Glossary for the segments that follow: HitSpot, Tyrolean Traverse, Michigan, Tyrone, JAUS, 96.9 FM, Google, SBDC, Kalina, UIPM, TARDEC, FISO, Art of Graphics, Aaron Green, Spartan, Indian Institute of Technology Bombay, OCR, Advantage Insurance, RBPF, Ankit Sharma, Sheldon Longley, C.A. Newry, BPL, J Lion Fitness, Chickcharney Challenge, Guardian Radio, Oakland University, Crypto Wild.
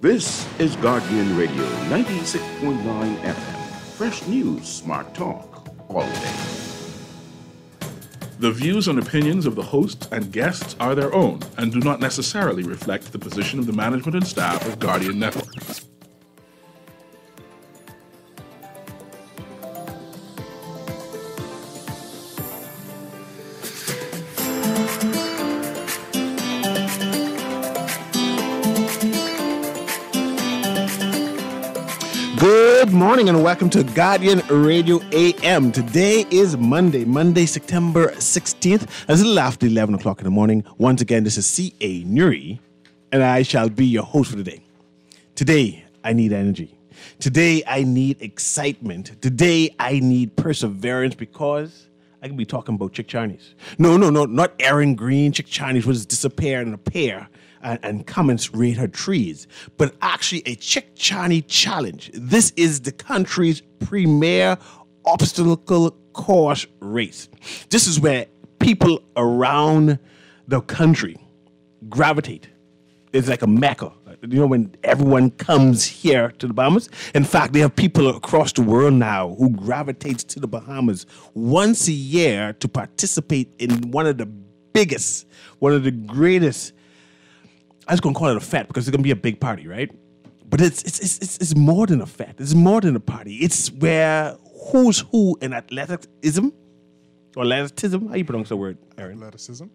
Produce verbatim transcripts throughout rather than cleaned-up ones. This is Guardian Radio ninety-six point nine F M. Fresh news, smart talk, all day. The views and opinions of the hosts and guests are their own and do not necessarily reflect the position of the management and staff of Guardian Network. Good morning and welcome to Guardian Radio A M. Today is Monday, Monday, September sixteenth. It's a little after eleven o'clock in the morning. Once again, this is C A. Newry, and I shall be your host for today. Today, I need energy. Today, I need excitement. Today, I need perseverance because I can be talking about Chickcharneys. No, no, no, not Aaron Green. Chickcharneys was disappeared in a pair. And, and comments rate her trees, but actually a Chickcharney Challenge. This is the country's premier obstacle course race. This is where people around the country gravitate. It's like a mecca. You know, when everyone comes here to the Bahamas. In fact, they have people across the world now who gravitate to the Bahamas once a year to participate in one of the biggest, one of the greatest, I was going to call it a fete because it's going to be a big party, right? But it's, it's, it's, it's more than a fete. It's more than a party. It's where who's who in athleticism or athleticism. How do you pronounce the word, Aaron? Athleticism.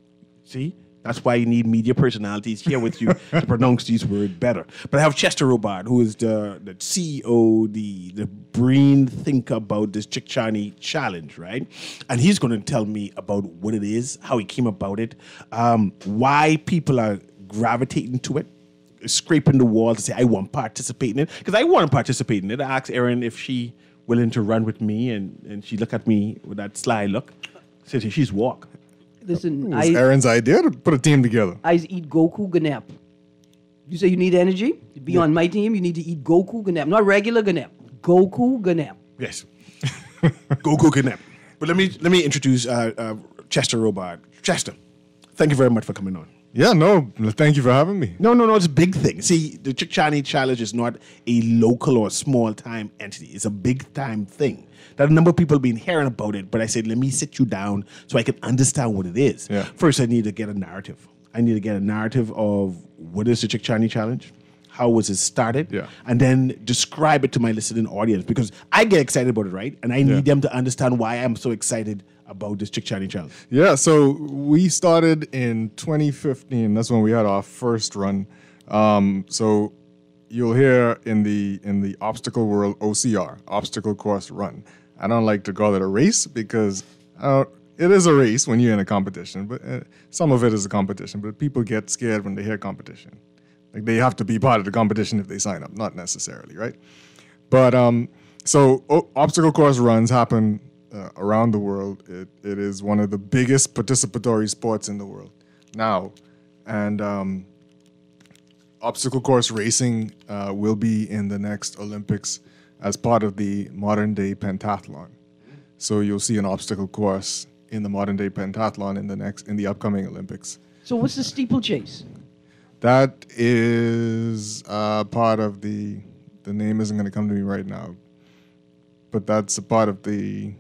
See? That's why you need media personalities here with you to pronounce these words better. But I have Chester Robard, who is the, the C E O, the, the brain thinker about this Chickcharney Challenge, right? And he's going to tell me about what it is, how he came about it, um, why people are gravitating to it, scraping the walls to say, I want to participate in it. Because I want to participate in it. I asked Erin if she willing to run with me, and, and she looked at me with that sly look. Said so she's walk. Listen, it was Erin's idea to put a team together. I eat Goku Ganap. You say you need energy? To be yeah. on my team, you need to eat Goku Ganap. Not regular Ganap. Goku Ganap. Yes. Goku Ganap. But let me let me introduce uh, uh, Chester Robard. Chester, thank you very much for coming on. Yeah, no, thank you for having me. No, no, no, it's a big thing. See, the Chickcharney Challenge is not a local or small-time entity. It's a big-time thing. There are a number of people have been hearing about it, but I said, let me sit you down so I can understand what it is. Yeah. First, I need to get a narrative. I need to get a narrative of what is the Chickcharney Challenge, how was it started, yeah. and then describe it to my listening audience because I get excited about it, right? And I need yeah. them to understand why I'm so excited about this Chickcharney Challenge. Yeah, so we started in twenty fifteen. That's when we had our first run. Um, so you'll hear in the in the obstacle world O C R, obstacle course run. I don't like to call it a race because uh, it is a race when you're in a competition, but uh, some of it is a competition. But people get scared when they hear competition, like they have to be part of the competition if they sign up, not necessarily, right? But um, so o obstacle course runs happen Uh, around the world. It, it is one of the biggest participatory sports in the world now. And um, obstacle course racing uh, will be in the next Olympics as part of the modern day pentathlon. So you'll see an obstacle course in the modern day pentathlon in the next, in the upcoming Olympics. So what's the steeplechase? That is uh, part of the, the name isn't going to come to me right now. But that's a part of the.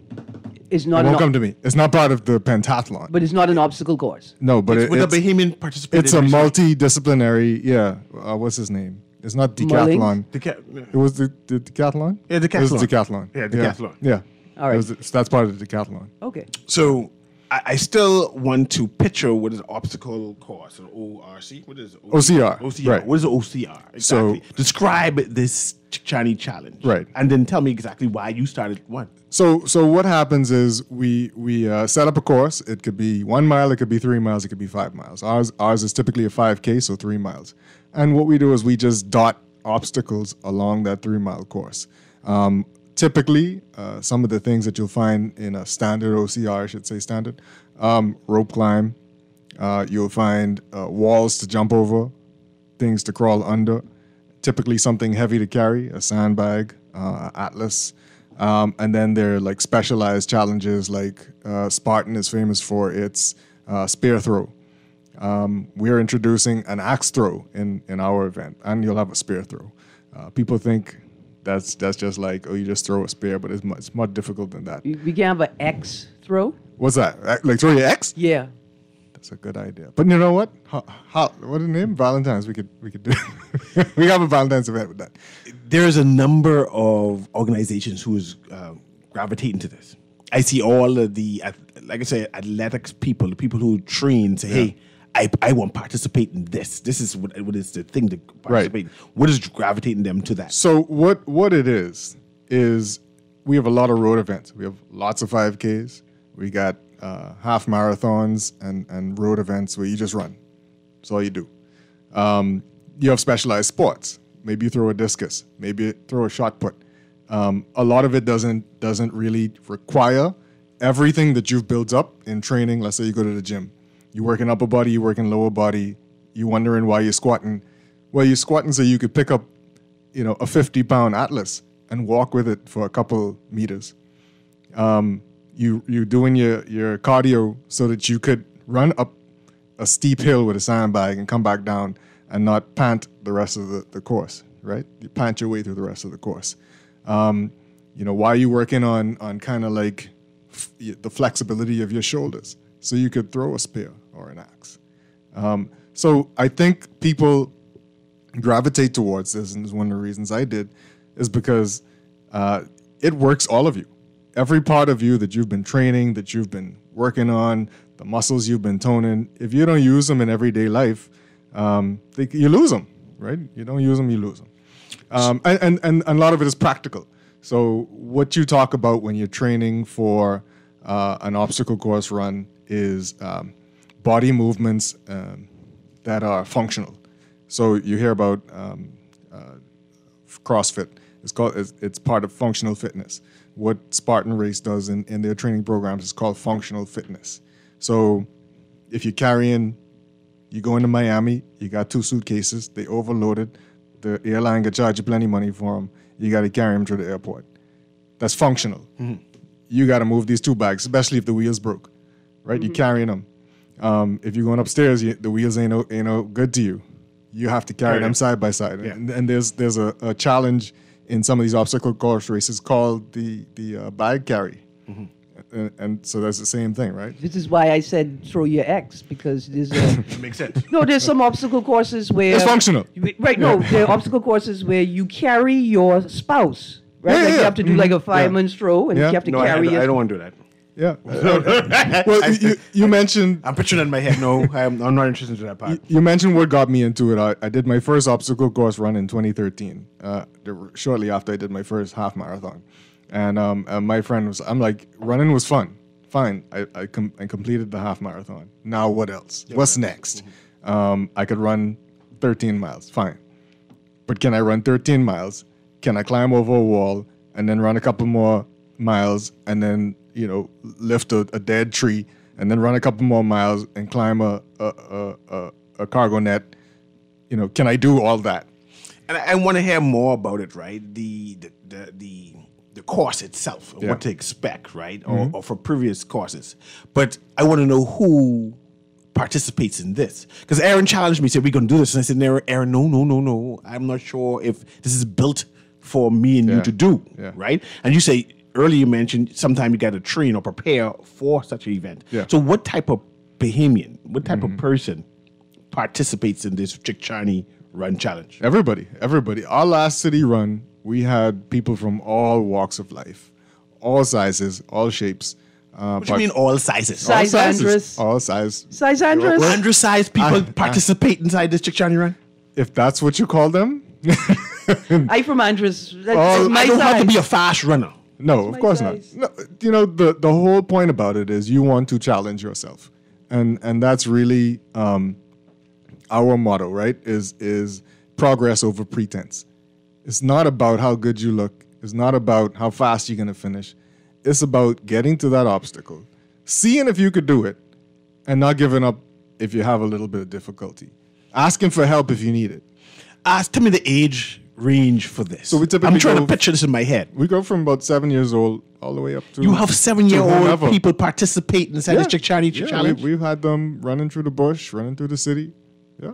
It's not. It won't come to me. It's not part of the pentathlon. But it's not an obstacle course. No, but it's it, with it's, a Bahamian participant. It's a multidisciplinary. Yeah, uh, what's his name? It's not decathlon. Deca it was the, the decathlon. Yeah, decathlon. It was decathlon. Yeah, decathlon. Yeah. yeah. All right. It was the, so that's part of the decathlon. Okay. So I, I still want to picture what is an obstacle course or O R C. What is it? O C R? O C R. Right. What is O C R? Exactly. So describe this Chickcharney Challenge, right? And then tell me exactly why you started one. So, so what happens is we we uh, set up a course. It could be one mile, it could be three miles, it could be five miles. Ours ours is typically a five K, so three miles. And what we do is we just dot obstacles along that three mile course. Um, typically, uh, some of the things that you'll find in a standard O C R, I should say standard, um, rope climb. Uh, you'll find uh, walls to jump over, things to crawl under. Typically something heavy to carry, a sandbag, uh, atlas. Um, and then there are like specialized challenges like uh, Spartan is famous for its uh, spear throw. Um, we are introducing an axe throw in, in our event, and you'll have a spear throw. Uh, people think that's that's just like, oh, you just throw a spear, but it's much, it's more difficult than that. We can have an axe throw? What's that? Like throw your axe? Yeah. That's a good idea. But you know what? How, how, what's the name? Valentine's. We could we could do we have a Valentine's event with that. There's a number of organizations who is uh, gravitating to this. I see all of the, like I say, athletics people, the people who train, say, yeah. hey, I, I want to participate in this. This is what, what is the thing to participate right. in. What is gravitating them to that? So what, what it is, is we have a lot of road events. We have lots of five Ks. We got uh, half marathons and, and road events where you just run. That's all you do. Um, you have specialized sports. Maybe you throw a discus. Maybe you throw a shot put. Um, a lot of it doesn't doesn't really require everything that you've built up in training. Let's say you go to the gym. You work in upper body, you work in lower body, you're wondering why you're squatting. Well, you're squatting so you could pick up, you know, a fifty pound atlas and walk with it for a couple meters. Um, you, you're doing your, your cardio so that you could run up a steep hill with a sandbag and come back down and not pant the rest of the, the course, right? You pant your way through the rest of the course. Um, you know, why are you working on, on kind of like f the flexibility of your shoulders? So you could throw a spear or an axe. Um, so I think people gravitate towards this, and it's one of the reasons I did, is because uh, it works all of you. Every part of you that you've been training, that you've been working on, the muscles you've been toning, if you don't use them in everyday life, um, they, you lose them, right? You don't use them, you lose them. Um, and, and, and a lot of it is practical. So what you talk about when you're training for uh, an obstacle course run is um, body movements um, that are functional. So you hear about um, uh, CrossFit. It's called, it's, it's part of functional fitness. What Spartan Race does in, in their training programs is called functional fitness. So if you're carrying, you go into Miami, you got two suitcases, they overloaded, the airline could charge you plenty of money for them, you got to carry them to the airport. That's functional. Mm-hmm. You got to move these two bags, especially if the wheels broke. Right, mm-hmm. You're carrying them. Um, if you're going upstairs, you, the wheels ain't no, ain't no good to you. You have to carry right. them side by side. Yeah. And, and there's there's a, a challenge in some of these obstacle course races called the the uh, bag carry, mm-hmm. and, and so that's the same thing, right? This is why I said throw your X, because there's a, makes sense. No, there's some obstacle courses where it's functional. Right? No, yeah. There are obstacle courses where you carry your spouse. Right? Yeah, like yeah. You have to do mm-hmm. like a fireman's yeah. throw, and yeah. you have to no, carry. I, I, I don't want to do that. Yeah. Well, you, you mentioned... I'm picturing in my head, no, I'm, I'm not interested in that part. You, you mentioned what got me into it. I, I did my first obstacle course run in twenty thirteen, uh, shortly after I did my first half marathon. And, um, and my friend was, I'm like, running was fun. Fine. I, I, com I completed the half marathon. Now what else? Yeah, What's right. next? Mm-hmm. um, I could run thirteen miles. Fine. But can I run thirteen miles? Can I climb over a wall and then run a couple more miles and then... you know, lift a, a dead tree and then run a couple more miles and climb a a, a, a cargo net. You know, can I do all that? And I, I want to hear more about it, right? The the the, the, the course itself, yeah. what to expect, right? Mm-hmm. or, or for previous courses. But I want to know who participates in this, because Aaron challenged me, said we're going to do this, and I said, Aaron, no, no, no, no. I'm not sure if this is built for me and yeah. you to do, yeah. right? And you say. Earlier you mentioned sometime you got to train or prepare for such an event. Yeah. So what type of Bahamian, what type mm-hmm. of person participates in this Chickcharney Run Challenge? Everybody, everybody. Our last city run, we had people from all walks of life, all sizes, all shapes. Uh, what do you mean all sizes? Size all sizes. Andrus. All size. Size Andrus. Well, undersized people I, participate I, inside this Chickcharney Run? If that's what you call them. I from Andrus. That's all, my I don't size. Have to be a fast runner. No, of course not. No, you know, the, the whole point about it is you want to challenge yourself. And and that's really um, our motto, right, is, is progress over pretense. It's not about how good you look. It's not about how fast you're going to finish. It's about getting to that obstacle, seeing if you could do it, and not giving up if you have a little bit of difficulty. Asking for help if you need it. Ask, tell me the age range for this? So we typically I'm trying to picture this in my head. We go from about seven years old all the way up to... You have seven-year-old people participate inside yeah. the Chickcharney yeah, Challenge? We, we've had them running through the bush, running through the city. Yeah.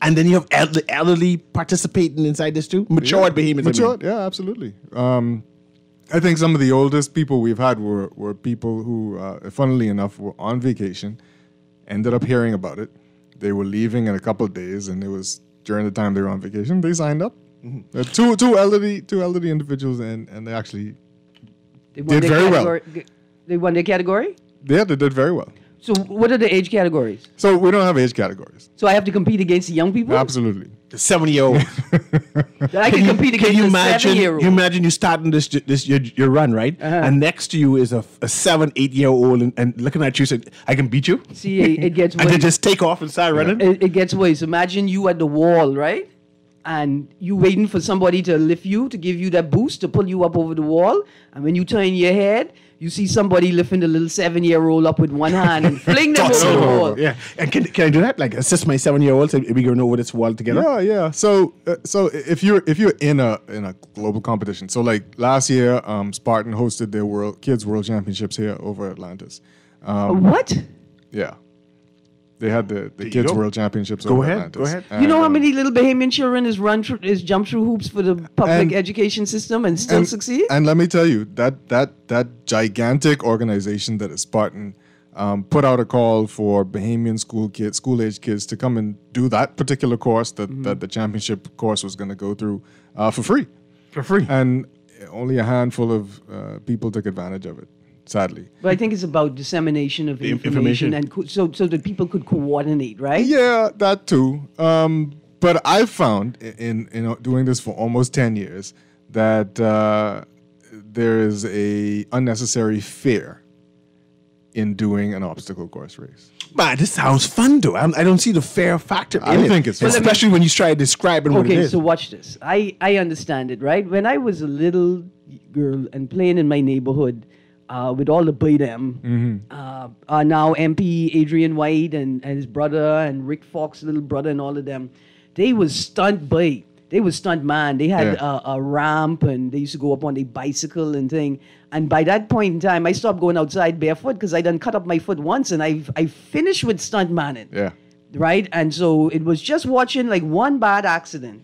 And then you have elderly, elderly participating inside this too? Matured yeah. behemoths. Matured, I mean. yeah, absolutely. Um, I think some of the oldest people we've had were, were people who, uh, funnily enough, were on vacation, ended up hearing about it. They were leaving in a couple of days, and it was during the time they were on vacation. They signed up. Mm-hmm. uh, two two elderly two elderly individuals, and, and they actually they did very category, well. They won their category? Yeah, they did very well. So what are the age categories? So we don't have age categories. So I have to compete against the young people? Absolutely. The seven-year-old. I can, can compete against the seven-year-old. You imagine you starting this, this your, your run, right? Uh-huh. And next to you is a, a seven, eight-year-old and, and looking at you saying, I can beat you? See, it, it gets way. And they just take off and start yeah. running? It, it gets way. So imagine you at the wall, right? And you waiting for somebody to lift you, to give you that boost, to pull you up over the wall. And when you turn your head... You see somebody lifting the little seven-year-old up with one hand and fling them over the wall. Yeah, and can can I do that? Like assist my seven-year-old so we going over this wall together? Yeah, yeah. So uh, so if you're if you're in a in a global competition, so like last year, um, Spartan hosted their world kids world championships here over Atlantis. Um, what? Yeah, they had the the kids world championships. Go over ahead, Atlantis. Go ahead. And, you know how many little Bahamian children is run through, is jump through hoops for the public and, education system and still and, succeed? And let me tell you that that that. gigantic organization that is Spartan um, put out a call for Bahamian school kids, school-age kids to come and do that particular course that, mm-hmm. that the championship course was going to go through uh, for free. For free. And only a handful of uh, people took advantage of it, sadly. But I think it's about dissemination of the information, information. and co so, so that people could coordinate, right? Yeah, that too. Um, but I've found in, in doing this for almost ten years that... Uh, there is a unnecessary fear in doing an obstacle course race. But this sounds fun, though. I'm, I don't see the fair factor in I don't it. think it's fun. Especially when you try to describe it okay, what it is. Okay, so watch this. I, I understand it, right? When I was a little girl and playing in my neighborhood uh, with all the B D M, mm-hmm. uh, are now M P Adrian White and, and his brother and Rick Fox's little brother and all of them, they was stunt bait. They were stunt man. They had yeah. a, a ramp, and they used to go up on their bicycle and thing. And by that point in time, I stopped going outside barefoot because I done cut up my foot once, and I've I finished with stunt manning. Yeah. Right. And so it was just watching like one bad accident,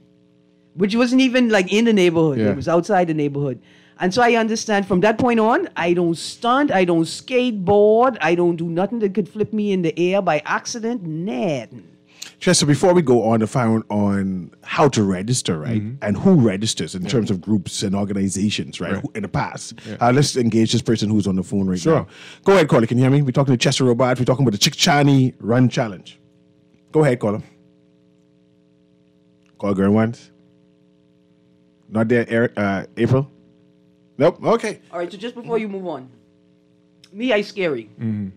which wasn't even like in the neighborhood. Yeah. It was outside the neighborhood. And so I understand from that point on, I don't stunt, I don't skateboard, I don't do nothing that could flip me in the air by accident. Nothing. Chester, before we go on to find out on how to register, right, mm-hmm. and who registers in yeah. terms of groups and organizations, right, right. Who, in the past, yeah. uh, let's engage this person who's on the phone right sure. now. Go ahead, caller. Can you hear me? We're talking to Chester Robard. We're talking about the Chickcharney Run Challenge. Go ahead, caller. Call girl once. Not there, Eric, uh, April? Nope. Okay. All right, so just before you move on, me, I scary. Mm-hmm.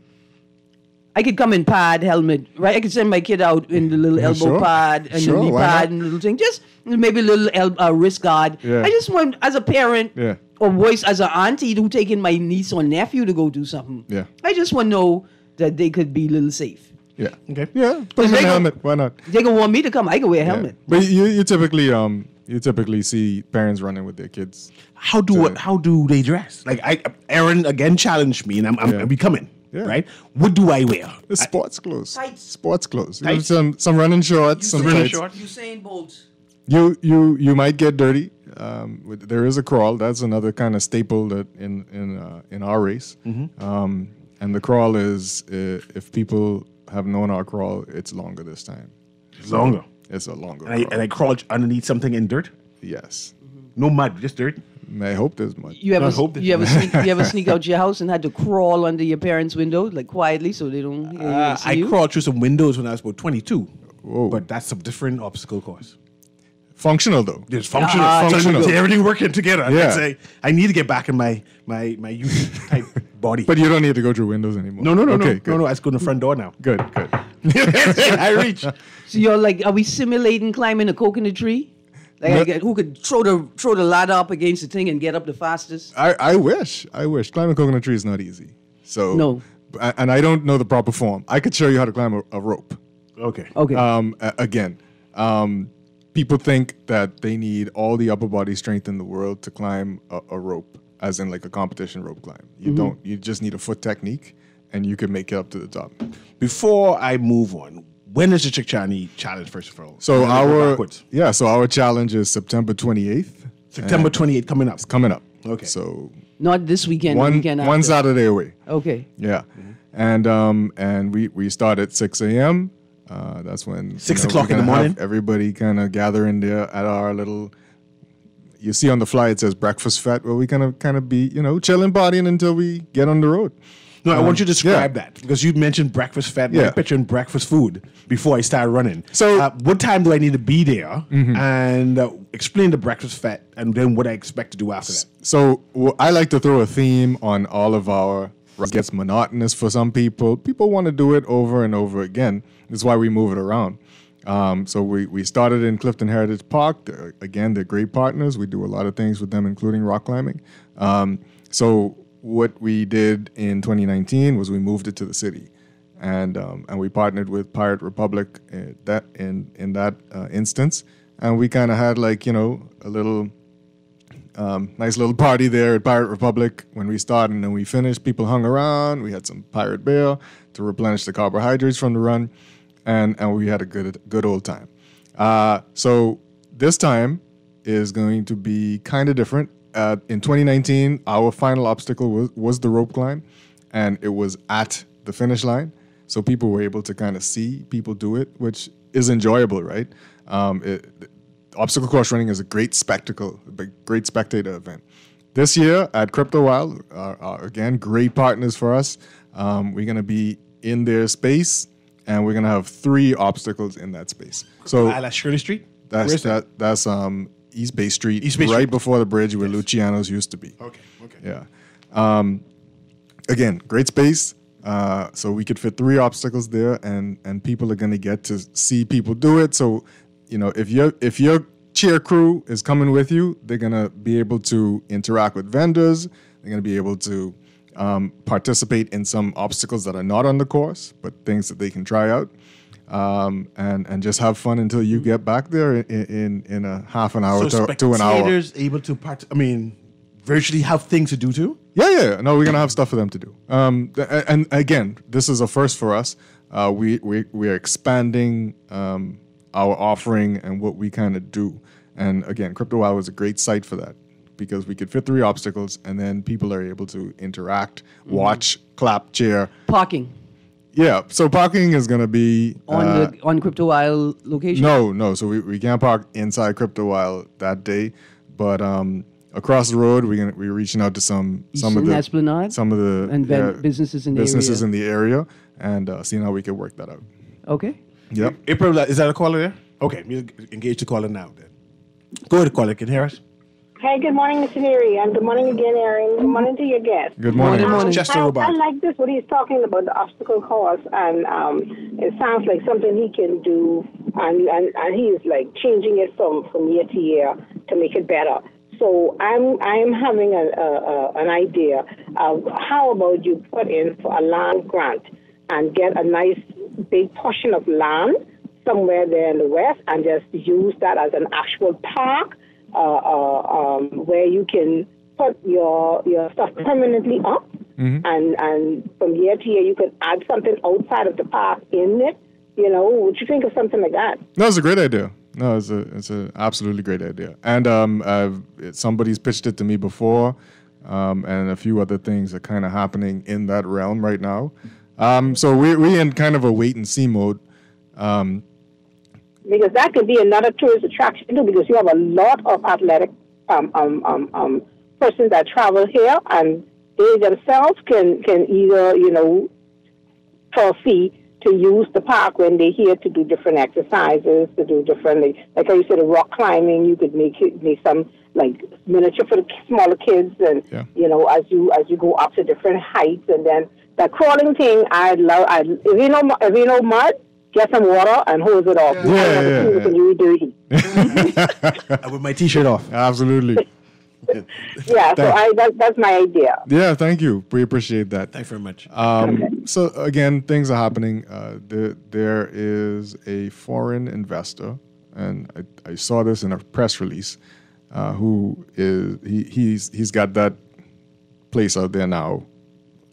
I could come in pad, helmet, right? I could send my kid out in the little yeah, elbow sure. pad and sure, the knee pad not? and little thing. Just maybe a little el uh, wrist guard. Yeah. I just want, as a parent yeah. or voice, as an auntie who taking my niece or nephew to go do something, yeah. I just want to know that they could be a little safe. Yeah. Okay. Yeah. Put on a helmet. Why not? They can want me to come. I can wear a helmet. Yeah. But you, you typically... um. You typically see parents running with their kids. How do to, how do they dress? Like I, Aaron again challenged me, and I'm I'm, yeah. I'm becoming yeah. right. What do I wear? It's sports clothes. Tights. Sports clothes. Tights. Some some running shorts. Usain, some running shorts. Usain Bolt. You you you might get dirty. Um, with, there is a crawl. That's another kind of staple that in in uh, in our race. Mm-hmm. Um, and the crawl is uh, if people have known our crawl, it's longer this time. It's longer. It's a longer and I, and I crawl underneath something in dirt? Yes. No mud, just dirt? I hope there's mud. You ever, hope there's you, ever sneak, you ever sneak out your house and had to crawl under your parents' window, like quietly so they don't uh, uh, see I you? Crawled through some windows when I was about twenty-two. Whoa. But that's a different obstacle course. Functional, though. It's functional. Uh, functional. functional. Everything working together. Yeah. Say, I need to get back in my, my, my youth type body. But you don't need to go through windows anymore. No, no, no. Okay, no, good. no, no. I just go to the front door now. Good, good. I reach. So you're like, are we simulating climbing a coconut tree? Like, no. I get, who could throw the, throw the ladder up against the thing and get up the fastest? I, I wish. I wish. Climbing a coconut tree is not easy. So, no. And I don't know the proper form. I could show you how to climb a, a rope. Okay. Okay. Um, again. Um... people think that they need all the upper body strength in the world to climb a, a rope, as in like a competition rope climb. You mm-hmm. don't, you just need a foot technique and you can make it up to the top. Before I move on, when is the Chickcharney Challenge, first of all? So our, yeah, so our challenge is September twenty-eighth. September twenty-eighth, coming up. It's coming up. Okay. So not this weekend, one, the weekend after. One Saturday away. Okay. Yeah. Mm-hmm. And um and we, we start at six a m Uh, that's when six you know, o'clock in the morning. Everybody kind of gather in there at our little. You see on the fly it says breakfast fat. Where we kind of kind of be you know chilling, partying until we get on the road. No, um, I want you to describe yeah. that because you mentioned breakfast fat. Yeah. I'm picturing breakfast food before I start running. So, uh, what time do I need to be there? Mm-hmm. And uh, explain the breakfast fat, and then what I expect to do after that. So, well, I like to throw a theme on all of our. It gets monotonous for some people. People want to do it over and over again. That's why we move it around. Um, so we, we started in Clifton Heritage Park. They're, again, they're great partners. We do a lot of things with them, including rock climbing. Um, so what we did in twenty nineteen was we moved it to the city. And um, and we partnered with Pirate Republic in that, in, in that uh, instance. And we kind of had like, you know, a little... Um, nice little party there at Pirate Republic when we started and then we finished. People hung around. We had some pirate beer to replenish the carbohydrates from the run, and, and we had a good good old time. Uh, so this time is going to be kind of different. Uh, in twenty nineteen, our final obstacle was, was the rope climb, and it was at the finish line. So people were able to kind of see people do it, which is enjoyable, right? Um, it, Obstacle course running is a great spectacle, a great spectator event. This year at Crypto Wild, are, are again, great partners for us. Um, we're going to be in their space, and we're going to have three obstacles in that space. So uh, that's Shirley Street? That's, that, that? that's um, East Bay Street, East Bay right Street. Before the bridge where yes. Luciano's used to be. Okay, okay. Yeah. Um, again, great space. Uh, so we could fit three obstacles there, and, and people are going to get to see people do it. So... You know, if your if your cheer crew is coming with you, they're gonna be able to interact with vendors. They're gonna be able to um, participate in some obstacles that are not on the course, but things that they can try out, um, and and just have fun until you get back there in in, in a half an hour so to, to an hour. Spectators able to part- I mean, virtually have things to do too. Yeah, yeah. No, we're gonna have stuff for them to do. Um, and again, this is a first for us. Uh, we we we are expanding. Um, our offering and what we kind of do. And again, Crypto Wild was a great site for that because we could fit three obstacles and then people are able to interact, mm-hmm. watch, clap, cheer. Parking. Yeah, so parking is going to be... On uh, the on Crypto Wild location? No, no. So we, we can't park inside Crypto Wild that day. But um, across the road, we're, gonna, we're reaching out to some, some of the... Esplanade? Some of the... And yeah, businesses in the businesses area. Businesses in the area and uh, seeing how we can work that out. Okay. Yep. April, is that a caller there? Okay, we'll engage the caller now then. Go ahead, caller. Can you hear us? Hey, good morning, Mister Newry, and good morning again, Aaron. Good morning to your guest. Good morning. Good morning. Um, Chester Robard. I, I like this, what he's talking about, the obstacle course, and um, it sounds like something he can do, and, and, and he's like changing it from, from year to year to make it better. So I'm I'm having a, a, a, an idea of how about you put in for a land grant and get a nice big portion of land somewhere there in the West and just use that as an actual park uh, uh, um, where you can put your your stuff permanently up. Mm-hmm. And, and from year to year, you can add something outside of the park in it. You know, what you think of something like that? No, it's a great idea. No, it's a it's an absolutely great idea. And um, I've, somebody's pitched it to me before, um, and a few other things are kind of happening in that realm right now. Um, so we're, we're in kind of a wait-and-see mode. Um, because that could be another tourist attraction, too, because you have a lot of athletic um, um, um, um, persons that travel here, and they themselves can, can either, you know, for a fee to use the park when they're here to do different exercises, to do different, like, like how you said, the rock climbing, you could make it, make some, like, miniature for the smaller kids, and, yeah. you know, as you as you go up to different heights, and then... The crawling thing, I love. I, if you know, if you know mud, get some water and hose it off. Yeah, yeah, yeah, yeah. You dirty. With my t-shirt off, absolutely. yeah, yeah so I that, that's my idea. Yeah, thank you. We appreciate that. Thanks very much. Um, okay. So again, things are happening. Uh, there, there is a foreign investor and I, I saw this in a press release, uh, who is, he, he's, he's got that place out there now.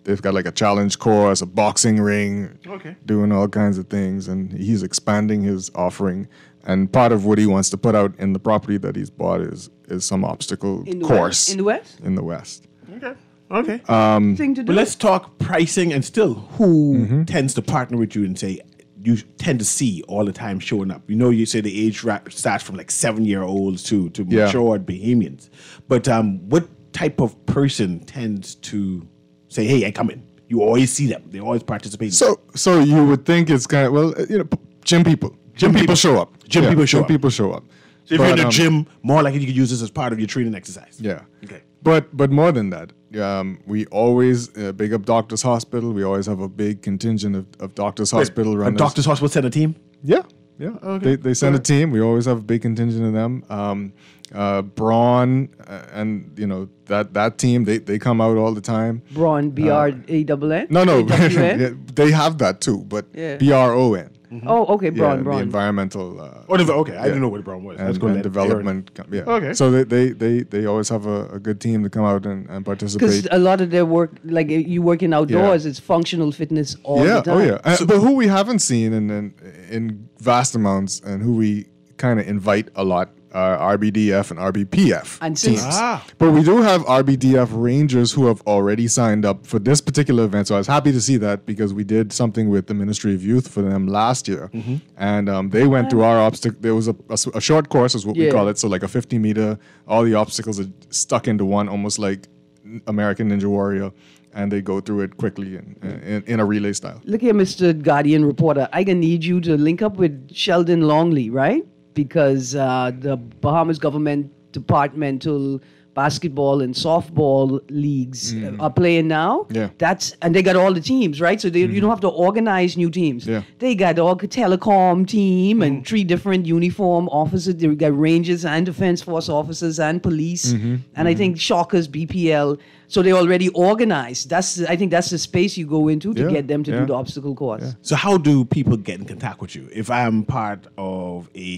They've got like a challenge course, a boxing ring, okay, doing all kinds of things. And he's expanding his offering. And part of what he wants to put out in the property that he's bought is is some obstacle in course. West? In the West? In the West. Okay. Okay. Um, thing to do. But let's talk pricing and still who mm-hmm. tends to partner with you and say, you tend to see all the time showing up. You know, you say the age rap starts from like seven-year-olds to, to yeah. matured Bahamians. But um, what type of person tends to... say, hey, I come in. You always see them. They always participate. So, so you would think it's kind of, well, you know, gym people. Gym, gym people show up. Gym yeah, people show gym up. Gym people show up. So if but, you're in the um, gym, more likely you could use this as part of your training exercise. Yeah. Okay. But but more than that, um, we always uh, big up Doctors Hospital. We always have a big contingent of, of Doctors Wait, Hospital runners. Doctors Hospital send a team? Yeah. Yeah. Okay. They, they send right. a team. We always have a big contingent of them. Um, Uh, Bron uh, and you know that that team they, they come out all the time. Bron B R A double N. No no, yeah, they have that too, but yeah. B R O N. Mm-hmm. Oh okay, Bron yeah, Bron. The environmental. Uh, oh the, okay, yeah. I didn't know what Bron was. And, Let's go and development. Com- yeah. Okay. So they, they they they always have a, a good team to come out and, and participate. Because a lot of their work, like you working outdoors, yeah. it's functional fitness all yeah, the time. Oh yeah. Uh, so, but who we haven't seen in in, in vast amounts and who we kind of invite a lot. Uh, R B D F and R B P F and teams. Ah. But we do have R B D F Rangers who have already signed up for this particular event. So I was happy to see that because we did something with the Ministry of Youth for them last year. Mm-hmm. And um, they went through our obstacle. There was a, a, a short course is what yeah. we call it. So like a fifty meter, all the obstacles are stuck into one, almost like American Ninja Warrior. And they go through it quickly in, in, in a relay style. Look here, Mister Guardian reporter. I can need you to link up with Sheldon Longley, right? Because uh, the Bahamas government departmental basketball and softball leagues mm. are playing now. Yeah. That's and they got all the teams, right? So they, mm. you don't have to organize new teams. Yeah. They got all the telecom team mm. and three different uniform officers. They got Rangers and Defense Force officers and police. Mm-hmm. And mm-hmm. I think Shockers, B P L. So they already organized. That's I think that's the space you go into to yeah, get them to yeah. do the obstacle course. Yeah. So how do people get in contact with you? If I'm part of a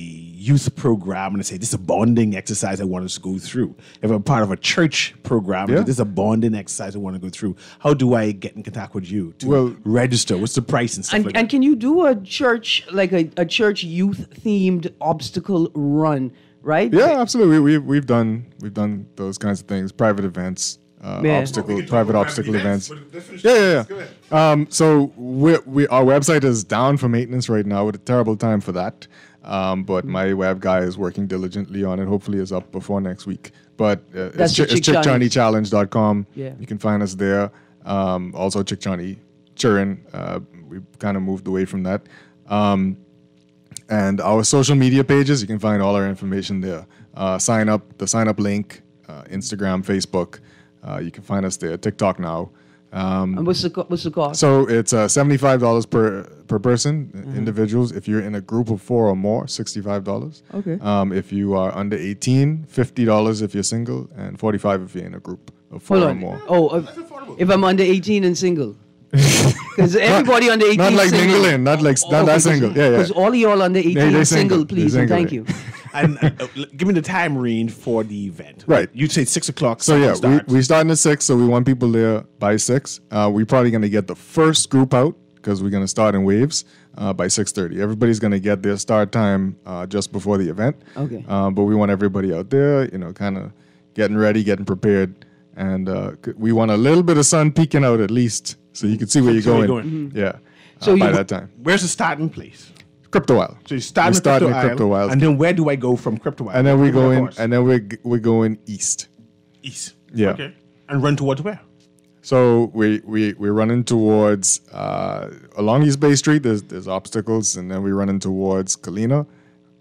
youth program and I say, this is a bonding exercise I want us to go through. If I'm part of a church program, yeah. this is a bonding exercise I want to go through. How do I get in contact with you to well, register? What's the price and stuff and, like and that? And can you do a church, like a, a church youth-themed obstacle run, right? Yeah, absolutely. We, we, we've done we've done those kinds of things, private events. Uh, obstacle, private obstacle events. events. Yeah, yeah, yeah. Um, so we, we, our website is down for maintenance right now. What a terrible time for that. Um, but my web guy is working diligently on it. Hopefully it's up before next week. But uh, it's, chi- it's chick charney challenge dot com. Yeah. You can find us there. Um, also, Chickcharney Challenge. Uh, we kind of moved away from that. Um, and our social media pages, you can find all our information there. Uh, sign up, the sign up link, uh, Instagram, Facebook. Uh, you can find us there, TikTok now. Um, and what's the co- what's the cost? So it's uh, seventy-five dollars per per person, mm-hmm. individuals. If you're in a group of four or more, sixty-five dollars. Okay. Um, if you are under eighteen, fifty dollars if you're single, and forty-five dollars if you're in a group of four or more. Oh, uh, that's affordable. If I'm under eighteen and single. Because everybody not, under eighteen not like single. England, not like oh, not that single. Yeah, yeah. Because all of y'all under eighteen they, they single, single, please, single, and thank yeah. you. And uh, give me the time range for the event. Right. You say six o'clock. So, yeah, starts. we, we're starting at six, so we want people there by six. Uh, we're probably going to get the first group out because we're going to start in waves uh, by six thirty. Everybody's going to get their start time uh, just before the event. Okay. Uh, but we want everybody out there, you know, kind of getting ready, getting prepared. And uh, we want a little bit of sun peeking out at least so you can see where you're so going. You're going. Mm-hmm. Yeah. So uh, you, by that time. Where's the starting place? Crypto Wild. So you start with Crypto, Crypto Wild, and then where do I go from Crypto Wild? And then we go in, and then we're we're going east. East. Yeah. Okay. And run towards where? So we we we're running towards uh, along East Bay Street. There's there's obstacles, and then we're running towards Kalina.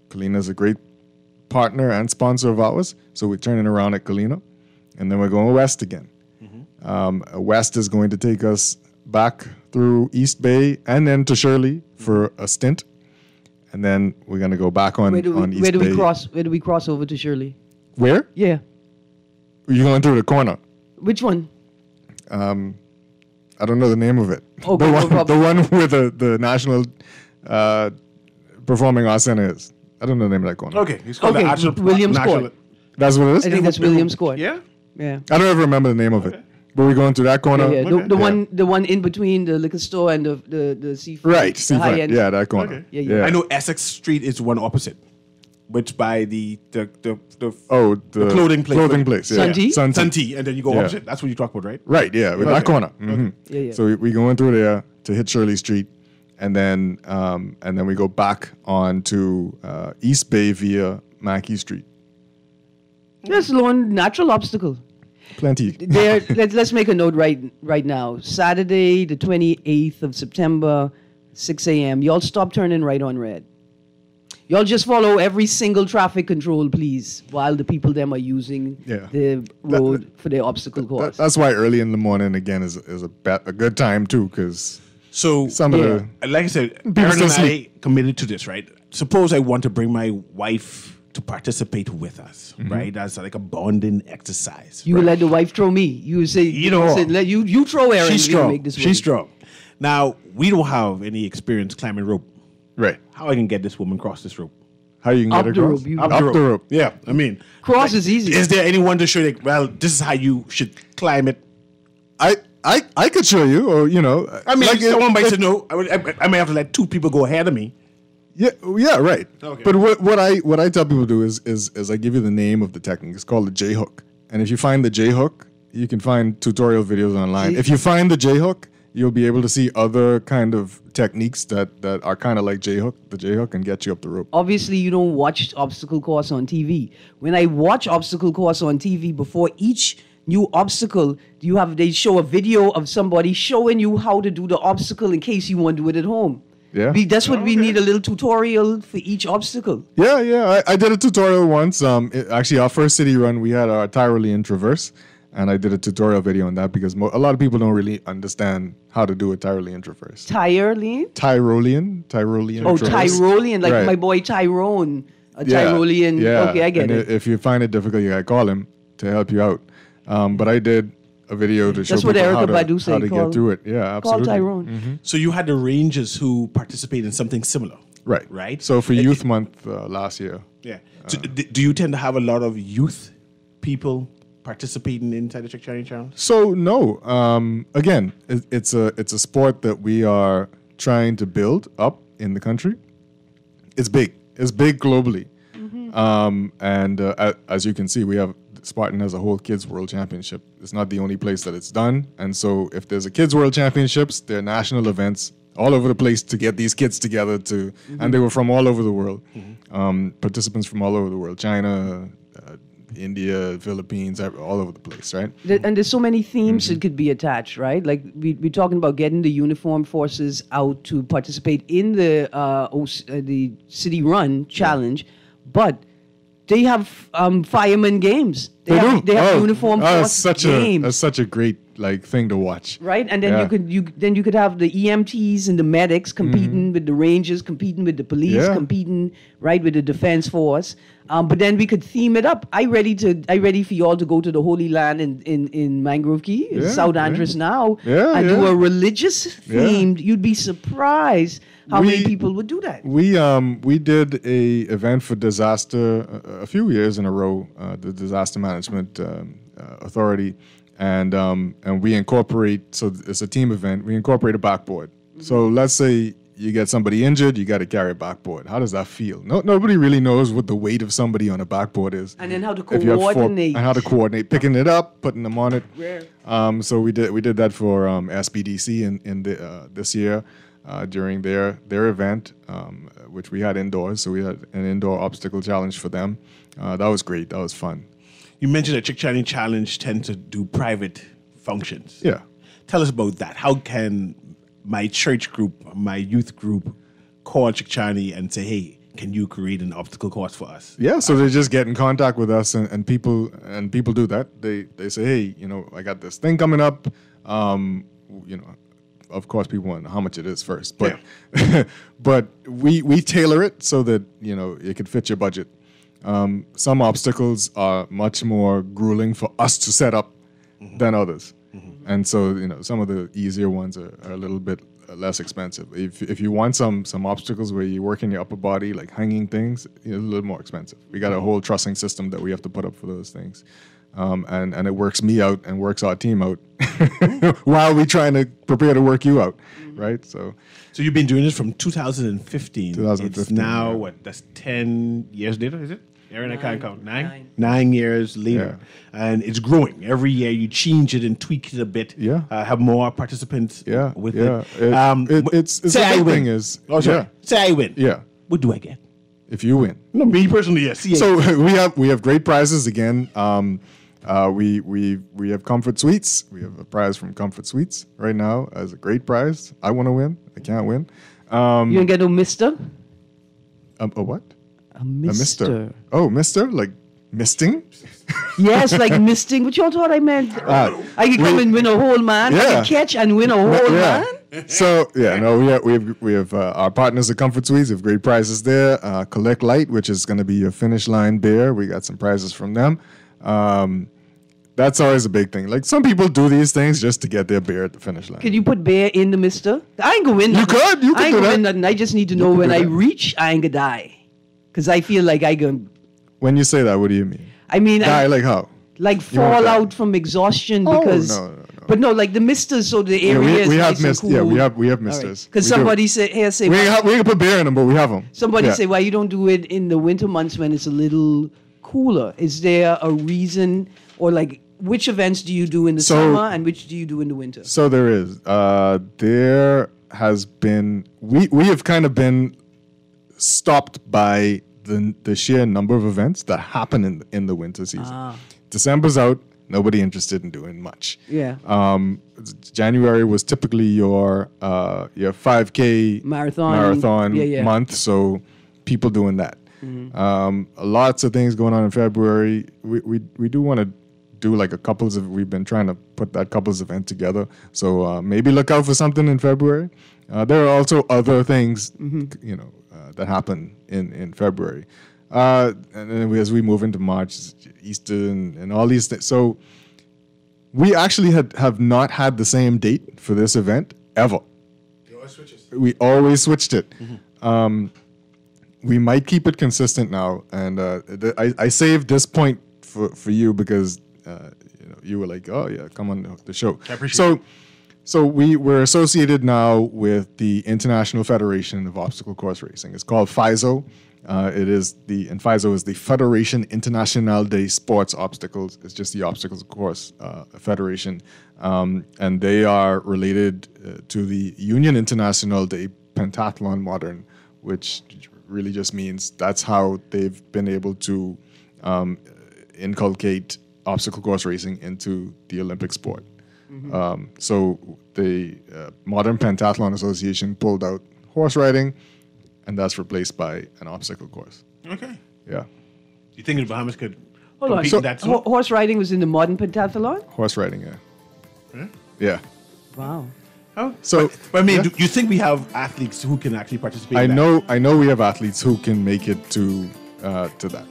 Kalina is a great partner and sponsor of ours. So we're turning around at Kalina, and then we're going west again. Mm-hmm. Um, west is going to take us back through East Bay and then to Shirley for a stint. And then we're gonna go back on, where do we, on East where do we Bay. Cross? Where do we cross over to Shirley? Where? Yeah. You're going through the corner. Which one? Um, I don't know the name of it. Oh, the, one, no the one where the the National uh, Performing Arts Center is. I don't know the name of that corner. Okay, it's called okay, the actual Williams Court. Actual, that's what it is. I think that's Williams Court. Yeah, yeah. I don't ever remember the name of it. Okay. But we're going to that corner. Yeah, yeah. The, okay. the yeah. one, the one in between the liquor store and the the, the seafood. Right, the seafood. High end. Yeah, that corner. Okay. Yeah, yeah. Yeah. I know Essex Street is one opposite, which by the the the, the oh the, the clothing place, clothing place, yeah. Sunti, Sunti, Sunti, and then you go yeah. opposite. That's what you talk about, right? Right. Yeah, with okay. that corner. Mm-hmm. Okay. Yeah, yeah. So we, we going through there to hit Shirley Street, and then um and then we go back on to uh, East Bay via Mackey Street. That's one natural obstacle. Plenty. There, let, let's make a note right right now. Saturday, the twenty-eighth of September, six a m Y'all stop turning right on red. Y'all just follow every single traffic control, please, while the people them are using yeah. the road that, that, for their obstacle that, course. That, that's why early in the morning, again, is, is a, a good time, too, because so, some yeah. of the... Like I said, Aaron and I committed to this, right? Suppose I want to bring my wife... to participate with us, mm-hmm. right? That's like a bonding exercise. You right? let the wife throw me. You say, you know, say, let you you throw Aaron. She's strong. Make this She's way. strong. Now we don't have any experience climbing rope, right? How I can get this woman cross this rope? How you can up get her cross? Rope, up, up the rope. rope. Yeah, I mean, cross like, is easy. Is there anyone to show you? Well, this is how you should climb it. I I I could show you, or you know, I mean, like someone might say no. I, would, I I may have to let two people go ahead of me. Yeah, yeah, right. Okay. But what, what I what I tell people to do is is is I give you the name of the technique. It's called the J hook. And if you find the J hook, you can find tutorial videos online. If you find the J hook, you'll be able to see other kind of techniques that that are kind of like J hook, the J hook, and get you up the rope. Obviously, you don't watch obstacle course on T V. When I watch obstacle course on T V, before each new obstacle, you have they show a video of somebody showing you how to do the obstacle in case you want to do it at home. Yeah, we, that's what oh, okay. we need a little tutorial for each obstacle. Yeah, yeah, I, I did a tutorial once. Um, it, actually, our first city run, we had our Tyrolean Traverse, and I did a tutorial video on that because mo a lot of people don't really understand how to do a Tyrolean Traverse. Tyrolean? Tyrolean, Tyrolean. Oh, Traverse. Tyrolean, like right. my boy Tyrone, a yeah, Tyrolean. Yeah. Okay, I get and it. If you find it difficult, you gotta call him to help you out. Um, but I did. A video to show That's what people Erica how to, Badu say, how to call, get through it. Yeah, absolutely. Call Tyrone. Mm-hmm. So you had the Rangers who participated in something similar. Right. Right? So for Youth Month uh, last year. Yeah. Uh, so do you tend to have a lot of youth people participating inside the Chickcharney Challenge? So no. Um, again, it, it's, a, it's a sport that we are trying to build up in the country. It's big. It's big globally. Mm-hmm. um, and uh, as you can see, we have... Spartan has a whole Kids World Championship. It's not the only place that it's done. And so if there's a Kids World Championships, there are national events all over the place to get these kids together to, mm-hmm. and they were from all over the world. Mm-hmm. um, participants from all over the world, China, uh, India, Philippines, all over the place, right? The, and there's so many themes mm-hmm. that could be attached, right? Like we, we're talking about getting the uniformed forces out to participate in the, uh, O C, uh, the City Run Challenge, yeah. but they have um, fireman games. They, they have, do. They have oh. uniform oh, force such games. A, that's such a great like thing to watch. Right, and then yeah. you could you then you could have the E M Ts and the medics competing mm-hmm. with the Rangers, competing with the police, yeah. competing right with the defense force. Um, but then we could theme it up. I ready to I ready for y'all to go to the Holy Land in in, in Mangrove Key, in yeah, South Andres yeah. now, yeah, and yeah. do a religious themed. Yeah. You'd be surprised. How we, many people would do that? We um we did a event for disaster a, a few years in a row, uh, the Disaster Management um, uh, Authority, and um and we incorporate. So it's a team event. We incorporate a backboard. Mm-hmm. So let's say you get somebody injured, you got to carry a backboard. How does that feel? No, nobody really knows what the weight of somebody on a backboard is. And then how to coordinate. Four, and how to coordinate, picking it up, putting them on it. Where? Um, so we did we did that for um, S B D C in in the uh, this year. Uh, during their their event, um, which we had indoors, so we had an indoor obstacle challenge for them. Uh, that was great. That was fun. You mentioned that Chickcharney Challenge tend to do private functions. Yeah, tell us about that. How can my church group, my youth group, call Chickcharney and say, "Hey, can you create an obstacle course for us?" Yeah, so they just get in contact with us, and, and people and people do that. They they say, "Hey, you know, I got this thing coming up. Um, you know." Of course, people want to know how much it is first, but yeah. but we we tailor it so that you know it could fit your budget. Um, some obstacles are much more grueling for us to set up mm-hmm. than others, mm-hmm. and so you know some of the easier ones are, are a little bit less expensive. If if you want some some obstacles where you work in your upper body, like hanging things, it's a little more expensive. We got a whole trussing system that we have to put up for those things. Um, and, and it works me out and works our team out while we're trying to prepare to work you out, right? So so you've been doing this from two thousand fifteen. two thousand fifteen. It's now, yeah. What, that's ten years later, is it? Aaron, nine, I can't count. Nine? Nine, nine years later. Yeah. And it's growing. Every year you change it and tweak it a bit. Yeah. Uh, have more participants yeah, with yeah. it. it, um, it it's, it's say the I win. Thing is, oh, sorry. Yeah. Say I win. Yeah. What do I get? If you win. No, me personally, yes. Yeah. So we have we have great prizes again. Um, Uh, we we we have Comfort Suites. We have a prize from Comfort Suites right now as a great prize. I want to win. I can't win. Um, you ain't get no mister? A, a what? A mister. A mister. Oh, mister? Like misting? Yes, like misting. But you thought I meant uh, I could come we, and win a whole man. Yeah. I could catch and win a whole yeah. man. So, yeah, no, we have, we have, we have uh, our partners at Comfort Suites. We have great prizes there. Uh, Collect Light, which is going to be your finish line beer. We got some prizes from them. Um, that's always a big thing. Like, some people do these things just to get their beer at the finish line. Can you put beer in the mister? I ain't gonna win nothing. You could, you could I ain't do gonna that. Win nothing. I just need to you know when I reach, I ain't gonna die, cause I feel like I gonna. When you say that, what do you mean? I mean, die I, like how? Like fall out from exhaustion oh, because. No, no, no. But no, like the misters, so the area yeah, we, is we nice have mist, cool. Yeah, we have we have misters. Because right. somebody said, "Hey, say we have, we can put beer in them, but we have them." Somebody yeah. say, "Why well, you don't do it in the winter months when it's a little." Cooler. Is there a reason, or like which events do you do in the so, summer and which do you do in the winter? So there is. Uh, there has been. We we have kind of been stopped by the the sheer number of events that happen in in the winter season. Ah. December's out. Nobody interested in doing much. Yeah. Um, January was typically your uh, your five K marathon marathon yeah, yeah. month. So people doing that. Mm-hmm. Um, lots of things going on in February. We we, we do want to do like a couples. Of, we've been trying to put that couples event together. So uh, maybe look out for something in February. Uh, there are also other things, mm-hmm. you know, uh, that happen in in February. Uh, and then we, as we move into March, Easter and, and all these things. So we actually had have not had the same date for this event ever. You always switch it. We always switched it. Mm-hmm. Um, we might keep it consistent now, and uh, th I, I saved this point for, for you because uh, you know you were like, oh yeah, come on the show. I appreciate so, it. so we we're associated now with the International Federation of Obstacle Course Racing. It's called FISO. Uh, it is the and FISO is the Federation Internationale des Sports Obstacles. It's just the obstacles course uh, federation, um, and they are related uh, to the Union Internationale des Pentathlon Modern, which really just means that's how they've been able to um, inculcate obstacle course racing into the Olympic sport. Mm-hmm. um, so the uh, Modern Pentathlon Association pulled out horse riding, and that's replaced by an obstacle course. Okay. Yeah. You think the Bahamas could Hold on. So that ho horse riding was in the Modern Pentathlon? Horse riding, yeah. Huh? Yeah. Wow. Oh, so, but, but I mean, yeah. do you think we have athletes who can actually participate? I in that? know, I know, we have athletes who can make it to uh, to that.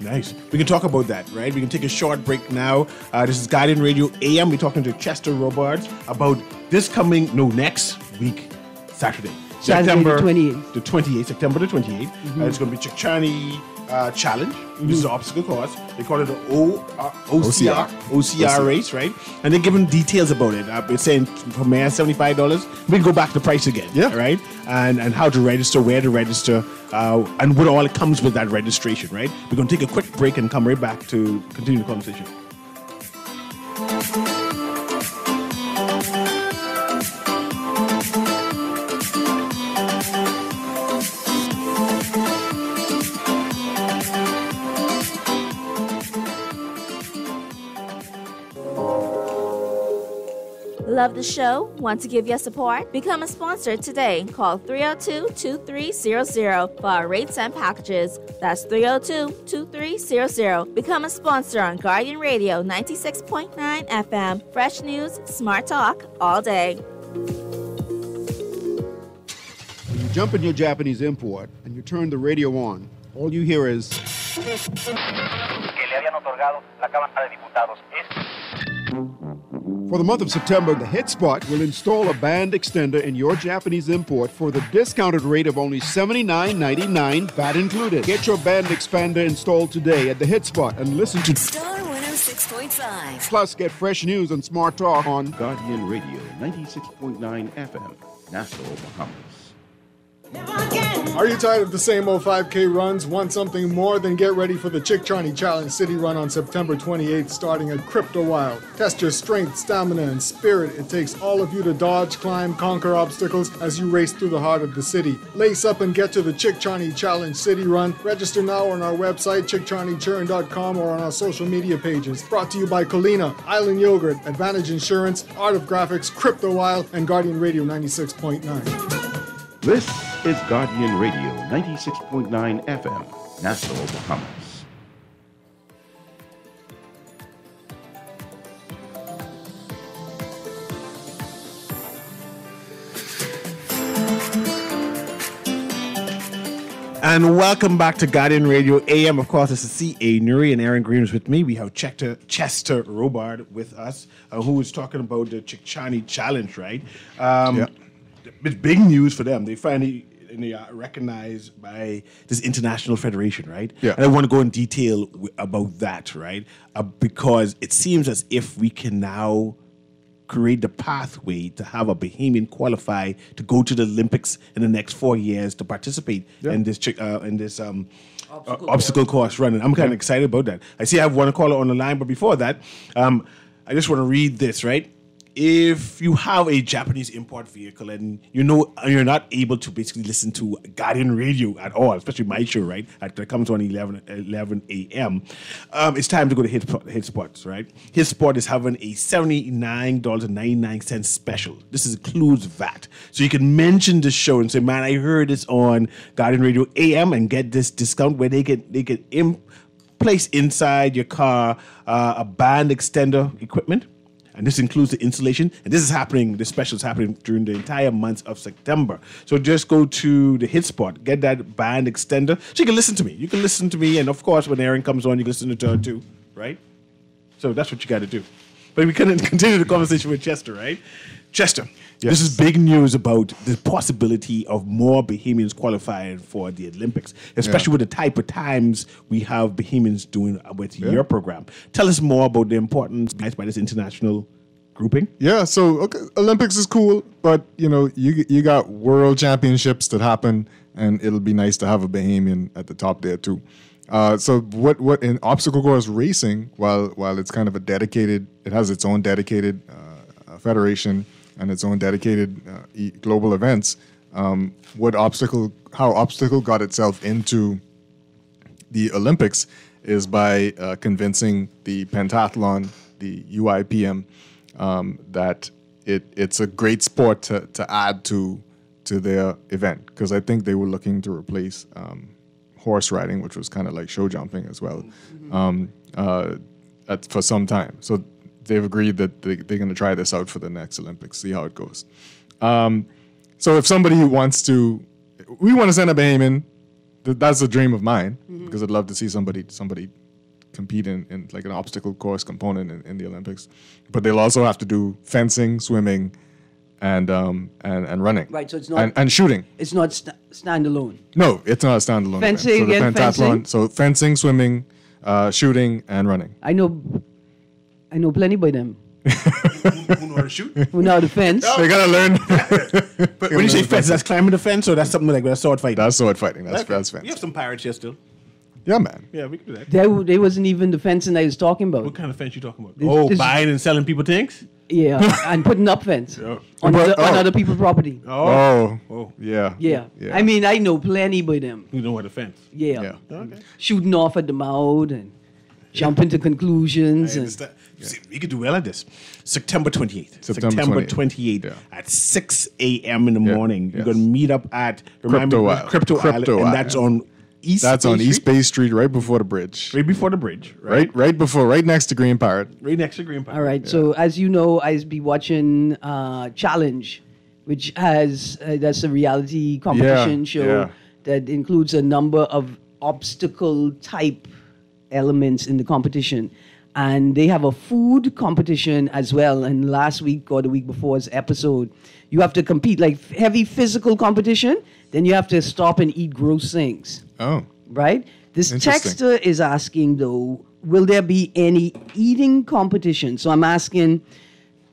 Nice. We can talk about that, right? We can take a short break now. Uh, this is Guardian Radio A M. We're talking to Chester Robard about this coming, no, next week, Saturday, Saturday September the twenty-eighth. The twenty-eighth, September the twenty-eighth. Mm-hmm. uh, it's going to be Chickcharney uh, Challenge. Mm-hmm. This is an obstacle course. They call it the O C R race, right? And they're giving details about it. Uh, it's saying for mayor seventy-five dollars. We can go back to price again, yeah, right? And and how to register, where to register, uh, and what all comes with that registration, right? We're going to take a quick break and come right back to continue the conversation. Love the show? Want to give your support? Become a sponsor today. Call three oh two, two three hundred for our rates and packages. That's three oh two, two three hundred. Become a sponsor on Guardian Radio ninety-six point nine F M. Fresh news, smart talk, all day. When you jump in your Japanese import and you turn the radio on, all you hear is... For the month of September, the HitSpot will install a band extender in your Japanese import for the discounted rate of only seventy-nine ninety-nine, that included. Get your band expander installed today at the HitSpot and listen to Star one oh six point five. Plus, get fresh news and smart talk on Guardian Radio, ninety-six point nine F M, Nassau, Bahamas. Are you tired of the same old five K runs? Want something more? Then get ready for the Chickcharney Challenge City Run on September twenty-eighth starting at Crypto Wild. Test your strength, stamina, and spirit. It takes all of you to dodge, climb, conquer obstacles as you race through the heart of the city. Lace up and get to the Chickcharney Challenge City Run. Register now on our website, chickcharney churn dot com, or on our social media pages. Brought to you by Kalina, Island Yogurt, Advantage Insurance, Art of Graphics, Crypto Wild, and Guardian Radio ninety-six point nine. This is Guardian Radio, ninety-six point nine F M, Nassau, Bahamas. And welcome back to Guardian Radio A M. Of course, this is C A. Newry and Aaron Green is with me. We have Chester, Chester Robard with us, uh, who was talking about the Chickcharney Challenge, right? Um, yeah. It's big news for them. They finally and they are recognized by this international federation, right? Yeah. And I want to go in detail w about that, right? Uh, because it seems as if we can now create the pathway to have a Bahamian qualify to go to the Olympics in the next four years to participate yeah. in this uh, in this um, obstacle, uh, obstacle course running. I'm kind yeah. of excited about that. I see I have one caller on the line, but before that, um, I just want to read this, right? If you have a Japanese import vehicle and you know you're not able to basically listen to Guardian Radio at all, especially my show, right? That comes on eleven a m Um, it's time to go to HitSpot, right? HitSpot is having a seventy-nine ninety-nine special. This includes V A T. So you can mention the show and say, "Man, I heard this on Guardian Radio A M," and get this discount where they get they get in, place inside your car uh, a band extender equipment. And this includes the installation. And this is happening, this special is happening during the entire month of September. So just go to the HitSpot, get that band extender. So you can listen to me. You can listen to me. And of course, when Aaron comes on, you can listen to her too, right? So that's what you got to do. But we can continue the conversation with Chester, right? Chester, yes. This is big news about the possibility of more Bahamians qualifying for the Olympics, especially yeah. with the type of times we have Bahamians doing with yeah. your program. Tell us more about the importance by this international grouping. Yeah, so okay, Olympics is cool, but you know, you you got world championships that happen, and it'll be nice to have a Bahamian at the top there too. Uh, so what what in obstacle course racing, while while it's kind of a dedicated, it has its own dedicated uh, federation and its own dedicated uh, e global events. Um, what obstacle, how obstacle got itself into the Olympics is by uh, convincing the pentathlon, the U I P M, um, that it it's a great sport to to add to to their event, because I think they were looking to replace um, horse riding, which was kind of like show jumping as well, um, uh, at, for some time. So they've agreed that they, they're going to try this out for the next Olympics, see how it goes. Um, so if somebody wants to, we want to send a Bahamian, th that's a dream of mine, mm-hmm. because I'd love to see somebody somebody compete in, in like an obstacle course component in, in the Olympics. But they'll also have to do fencing, swimming, and um, and, and running. Right, so it's not... And, and shooting. It's not st standalone. No, it's not a standalone. Fencing, so yeah, fencing. So fencing, swimming, uh, shooting, and running. I know... I know plenty by them. who, who know how to shoot? Who know how to fence? Oh. They gotta learn. But when you say fence, that's climbing the fence, or that's something like that's sword fighting. That's sword fighting. That's, that's fence. We have some pirates here still. Yeah, man. Yeah, we can do that. They, they wasn't even the fencing I was talking about. What kind of fence you talking about? This, oh, this buying and selling people things. Yeah, and putting up fence yeah. on, but, the, oh. on other people's property. Oh, oh, oh. Yeah. yeah, yeah. I mean, I know plenty by them. You know how to fence? Yeah. yeah. Oh, okay. Shooting off at the mouth and jumping to conclusions. And yeah. See, we could do well at this. September twenty-eighth. September twenty-eighth yeah. at six a m in the yeah. morning. Yes. You're going to meet up at Crypto Wild. Crypto Wild. And that's yeah. on East That's Bay on Street? East Bay Street, right before the bridge. Right before the bridge. Right, right, right before, right next to Green Pirate. Right next to Green Pirate. All right. Yeah. So as you know, I've been watching uh, Challenge, which has, uh, that's a reality competition yeah. show yeah. that includes a number of obstacle type elements in the competition. And they have a food competition as well. And last week or the week before's episode, you have to compete, like heavy physical competition. Then you have to stop and eat gross things. Oh. Right? This texter is asking, though, will there be any eating competition? So I'm asking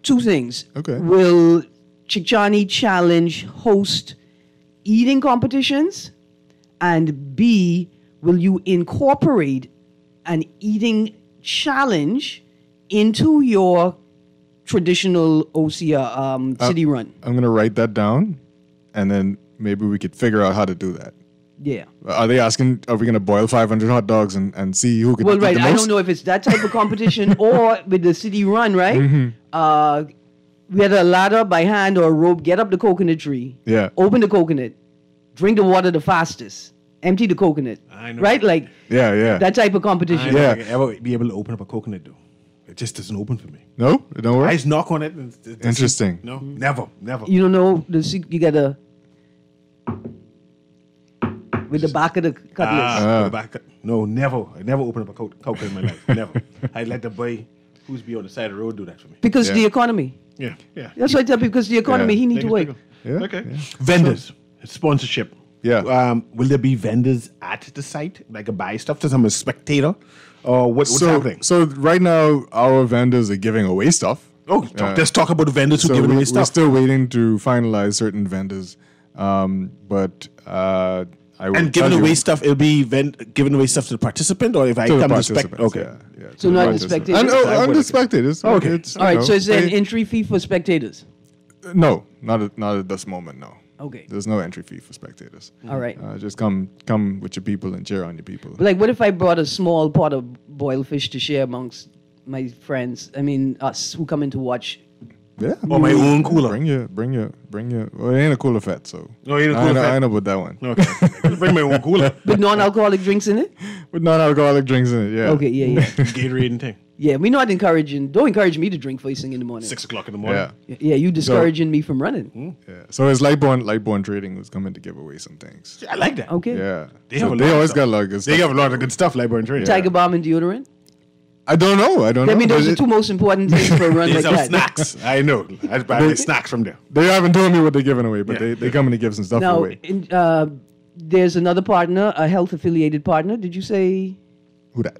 two things. Okay. Will Chickcharney Challenge host eating competitions? And B, will you incorporate an eating challenge into your traditional O C R um, city uh, run? I'm going to write that down, and then maybe we could figure out how to do that. Yeah. Are they asking, are we going to boil five hundred hot dogs and, and see who can well, eat right. the most? Well, right. I don't know if it's that type of competition or with the city run, right? Mm-hmm. Uh, we had a ladder by hand or a rope, get up the coconut tree, yeah. open the coconut, drink the water the fastest, empty the coconut, I know. Right? Like yeah, yeah. that type of competition. I yeah. If I ever be able to open up a coconut, though. It just doesn't open for me. No? It don't work? I just knock on it. And it Interesting. No, mm-hmm. never, never. You don't know, the you got to... With the back of the cutlass. Ah, uh. No, never. I never opened up a coke, coke in my life. Never. I let the boy who's be on the side of the road do that for me. Because yeah. the economy. Yeah, yeah. That's why I tell people, because the economy, yeah. he need to work. Yeah. Okay. Yeah. Vendors, so, sponsorship. Yeah. Um, will there be vendors at the site, like a buy stuff? Because I'm a spectator. Or what, what's so, happening? So right now, our vendors are giving away stuff. Oh, talk, uh, let's talk about the vendors so who are giving we, away stuff. We're still waiting to finalize certain vendors, um, but. Uh, And giving away stuff, it'll be vend- giving away stuff to the participant, or if I to come to spect, okay, yeah, yeah, to so the not the spectators. And, oh, I'm the spectators. Okay, it's, all right. Know, so is there an I, entry fee for spectators? Uh, no, not at, not at this moment. No. Okay. There's no entry fee for spectators. All right. Uh, just come come with your people and cheer on your people. But like, what if I brought a small pot of boiled fish to share amongst my friends? I mean, us who come in to watch. Yeah, or my own cooler. Bring your, bring your, bring your. Well, it ain't a cooler fat, so. No, it ain't a cooler I know, fat. I know about that one. Okay, bring my own cooler. With non-alcoholic drinks in it. With non-alcoholic drinks in it, yeah. Okay, yeah, yeah. Gatorade and thing. Yeah, we're not encouraging. Don't encourage me to drink first thing in the morning. Six o'clock in the morning. Yeah, yeah. You discouraging so, me from running. Hmm? Yeah. So it's Lightborn, Lightborn Trading who's coming to give away some things. Yeah, I like that. Okay. Yeah. They have so a lot. They always got a lot of good stuff. They have a lot of good stuff. Lightborn Trading. Tiger Bomb and deodorant. I don't know. I don't know. I mean, those are the two most important things for a run like that. Snacks. I know. I buy snacks from there. They haven't told me what they're giving away, but yeah. they, they're coming to give some stuff now, away. Now, uh, there's another partner, a health-affiliated partner. Did you say? Who that?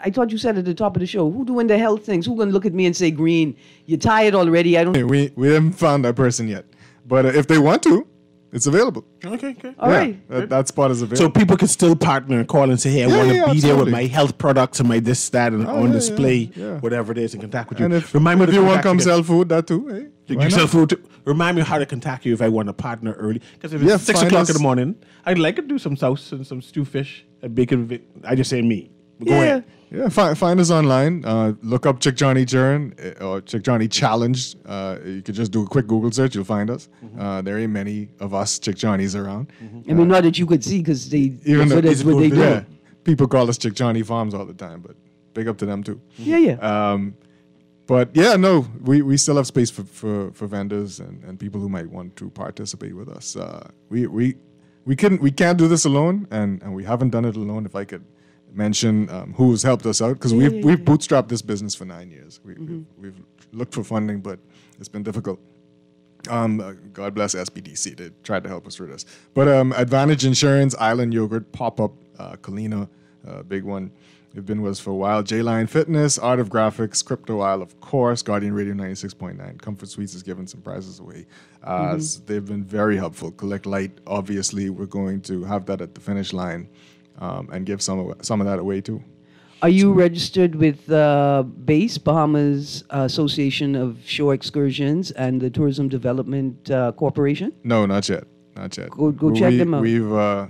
I thought you said at the top of the show. Who doing the health things? Who going to look at me and say, Green, you're tired already? I don't. We, we haven't found that person yet. But uh, if they want to. It's available. Okay, okay. All yeah, right. That, that spot is available. So people can still partner and call and say, hey, I yeah, want to yeah, be absolutely. there with my health products and my this, that, and oh, on yeah, display, yeah, yeah. whatever it is, and contact with you. And if, Remind if me if you want to come sell food, that too. Eh? You can sell food too. Remind me how to contact you if I want to partner early. Because if it's yeah, six o'clock us. in the morning, I'd like to do some sauce and some stew fish and bacon. I just say me. Go yeah. ahead. Yeah, find, find us online. Uh, look up Chickcharney Challenge or Chickcharney Challenge. Uh, you could just do a quick Google search. You'll find us. Mm-hmm. Uh, there ain't many of us Chickcharneys around. Mm-hmm. I mean, uh, not that you could see because they even though, that's what they do. Yeah, people call us Chickcharney Farms all the time, but big up to them too. Mm-hmm. Yeah, yeah. Um, but yeah, no, we, we still have space for, for, for vendors and, and people who might want to participate with us. Uh, we we we couldn't we can't do this alone, and, and we haven't done it alone. If I could. Mention um, who's helped us out because yeah, we've yeah, we've yeah. bootstrapped this business for nine years. We, mm-hmm. we've, we've looked for funding, but it's been difficult. Um, uh, God bless S B D C; they tried to help us through this. But um, Advantage Insurance, Island Yogurt, Pop Up, uh, Kalina, uh, big one. They've been with us for a while. J Lion Fitness, Art of Graphics, Crypto Wild, of course, Guardian Radio ninety-six point nine. Comfort Suites has given some prizes away. Uh, mm-hmm. so they've been very helpful. Collect Light, obviously, we're going to have that at the finish line. Um, and give some of, some of that away too. Are you so, registered with uh, BASE, Bahamas Association of Shore Excursions, and the Tourism Development uh, Corporation? No, not yet, not yet. Go, go we, check them out. We've, uh,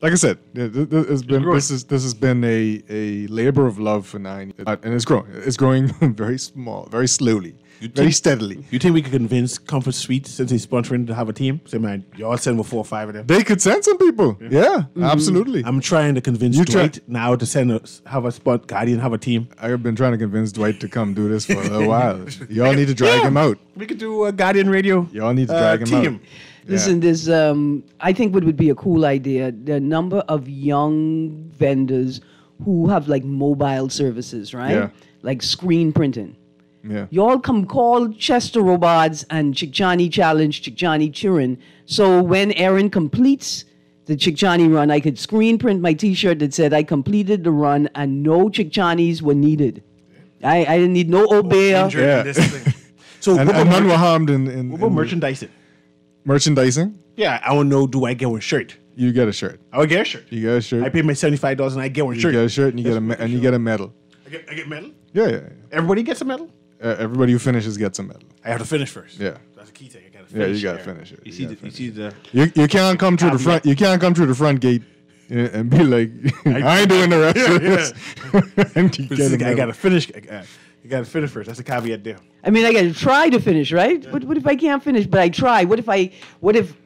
like I said, th- th- th- it's been, this is this has been a, a labor of love for nine, years. And it's growing. It's growing very small, very slowly. You very think, steadily. You think we could convince Comfort Suites, since he's sponsoring, to have a team? Say, man, y'all send with four or five of them. They could send some people. Yeah, yeah mm-hmm. absolutely. I'm trying to convince you Dwight try- now to send a, have a spot, Guardian, have a team. I've been trying to convince Dwight to come do this for a little while. Y'all need to drag yeah. him out. We could do a Guardian Radio Y'all need to drag uh, him team. Out. Listen, there's, um, I think what would be a cool idea, the number of young vendors who have like mobile services, right? Yeah. Like screen printing. Yeah. Y'all come call Chester Robards and Chickcharney Challenge, Chickcharney Chirin. So when Aaron completes the Chickcharney run, I could screen print my T-shirt that said I completed the run and no Chickcharneys were needed. I, I didn't need no Obey. Oh, yeah. So and, and none were harmed in, in, what about in merchandising? Merchandising? Yeah, I don't know. Do I get one shirt? You get a shirt. I would get a shirt. You get a shirt. I pay my seventy-five dollars and I get one you shirt. You get a shirt and you, get a, me- and you get a medal. I get, I get medal? Yeah, yeah, yeah. Everybody gets a medal? Uh, everybody who finishes gets a medal. I have to finish first. Yeah. That's a key thing. I gotta finish. Yeah, you gotta finish it. You, you see the, you see the you, you can't come through the front you can't come through the front gate and be like I ain't doing the rest yeah, of this. Yeah. I gotta finish I, you gotta finish first. That's a caveat there. I mean I gotta try to finish, right? Yeah. What what if I can't finish, but I try? What if I what if